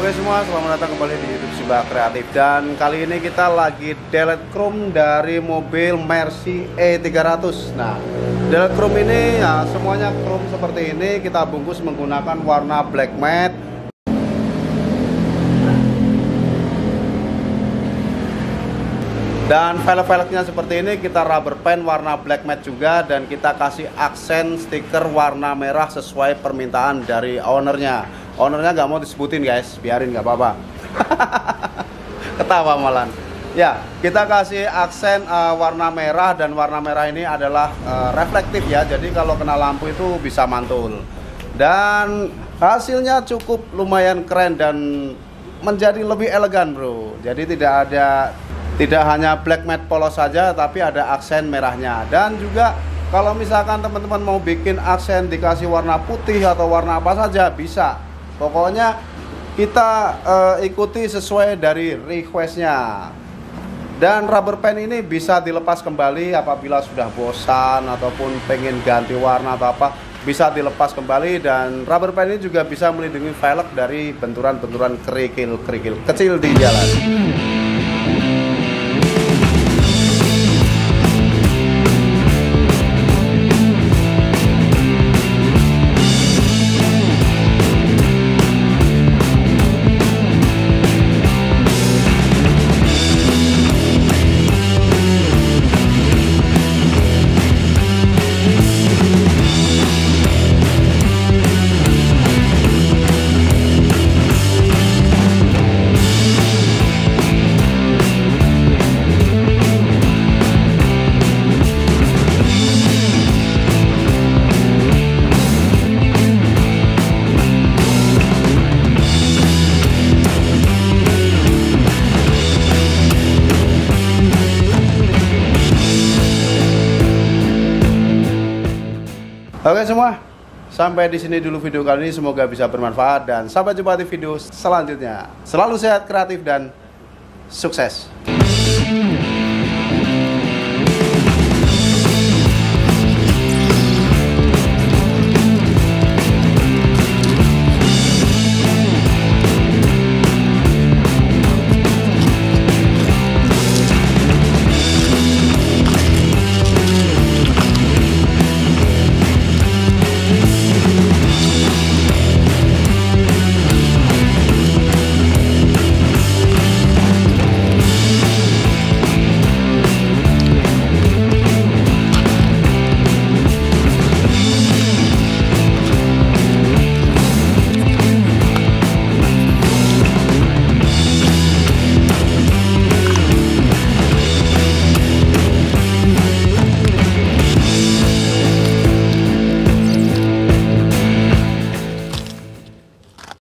Oke semua, selamat datang kembali di YouTube Simbah Kreatif. Dan kali ini kita lagi delete chrome dari mobil Mercy E300. Nah, delete chrome ini ya, semuanya chrome seperti ini. Kita bungkus menggunakan warna Black Matte. Dan velg-velgnya seperti ini kita rubber paint warna Black Matte juga. Dan kita kasih aksen stiker warna merah sesuai permintaan dari ownernya. Nggak mau disebutin guys, biarin nggak apa-apa. Ketawa malan. Ya, kita kasih aksen warna merah, dan warna merah ini adalah reflektif ya. Jadi kalau kena lampu itu bisa mantul. Dan hasilnya cukup lumayan keren dan menjadi lebih elegan bro. Jadi tidak hanya Black Matte polos saja, tapi ada aksen merahnya. Dan juga kalau misalkan teman-teman mau bikin aksen dikasih warna putih atau warna apa saja bisa. Pokoknya kita ikuti sesuai dari requestnya. Dan rubber pen ini bisa dilepas kembali apabila sudah bosan ataupun pengen ganti warna atau apa, bisa dilepas kembali. Dan rubber pen ini juga bisa melindungi velg dari benturan-benturan kerikil-kerikil kecil di jalan. Oke semua, sampai di sini dulu video kali ini, semoga bisa bermanfaat dan sampai jumpa di video selanjutnya. Selalu sehat, kreatif, dan sukses.